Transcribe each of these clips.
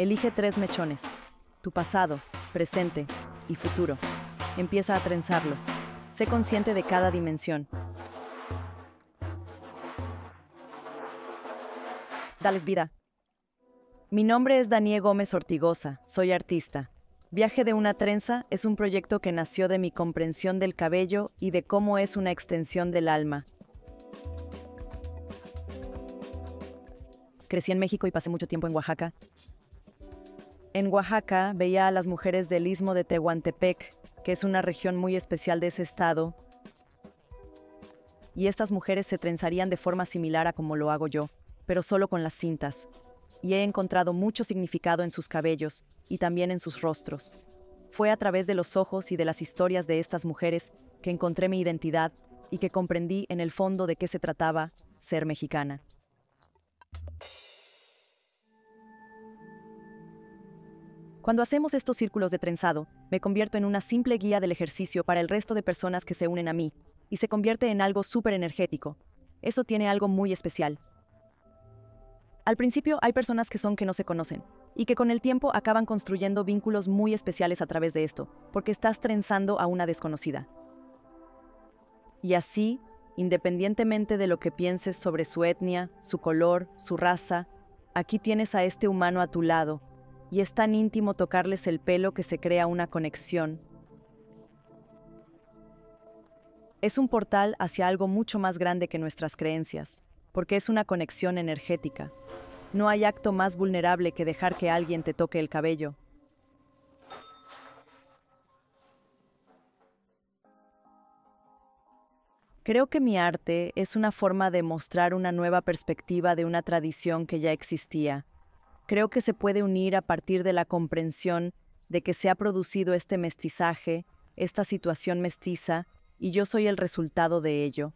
Elige tres mechones, tu pasado, presente y futuro. Empieza a trenzarlo. Sé consciente de cada dimensión. Dales vida. Mi nombre es Danié Gómez Ortigoza, soy artista. Viaje de una trenza es un proyecto que nació de mi comprensión del cabello y de cómo es una extensión del alma. Crecí en México y pasé mucho tiempo en Oaxaca. En Oaxaca veía a las mujeres del Istmo de Tehuantepec, que es una región muy especial de ese estado, y estas mujeres se trenzarían de forma similar a como lo hago yo, pero solo con las cintas. Y he encontrado mucho significado en sus cabellos y también en sus rostros. Fue a través de los ojos y de las historias de estas mujeres que encontré mi identidad y que comprendí en el fondo de qué se trataba ser mexicana. Cuando hacemos estos círculos de trenzado, me convierto en una simple guía del ejercicio para el resto de personas que se unen a mí, y se convierte en algo súper energético. Eso tiene algo muy especial. Al principio hay personas que no se conocen, y que con el tiempo acaban construyendo vínculos muy especiales a través de esto, porque estás trenzando a una desconocida. Y así, independientemente de lo que pienses sobre su etnia, su color, su raza, aquí tienes a este humano a tu lado, y es tan íntimo tocarles el pelo que se crea una conexión. Es un portal hacia algo mucho más grande que nuestras creencias, porque es una conexión energética. No hay acto más vulnerable que dejar que alguien te toque el cabello. Creo que mi arte es una forma de mostrar una nueva perspectiva de una tradición que ya existía. Creo que se puede unir a partir de la comprensión de que se ha producido este mestizaje, esta situación mestiza, y yo soy el resultado de ello.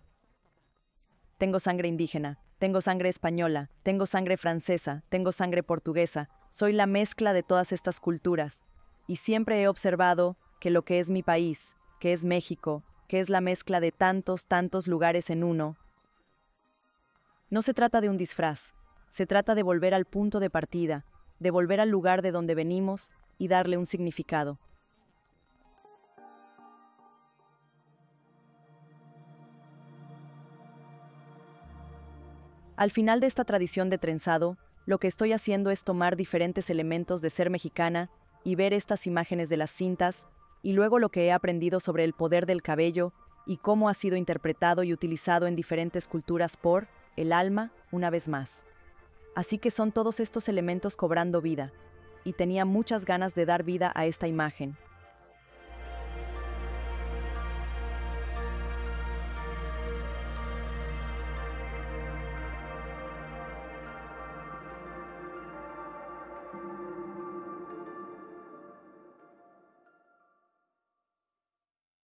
Tengo sangre indígena, tengo sangre española, tengo sangre francesa, tengo sangre portuguesa, soy la mezcla de todas estas culturas. Y siempre he observado que lo que es mi país, que es México, que es la mezcla de tantos lugares en uno. No se trata de un disfraz. Se trata de volver al punto de partida, de volver al lugar de donde venimos y darle un significado. Al final de esta tradición de trenzado, lo que estoy haciendo es tomar diferentes elementos de ser mexicana y ver estas imágenes de las cintas, y luego lo que he aprendido sobre el poder del cabello y cómo ha sido interpretado y utilizado en diferentes culturas por el alma, una vez más. Así que son todos estos elementos cobrando vida, y tenía muchas ganas de dar vida a esta imagen.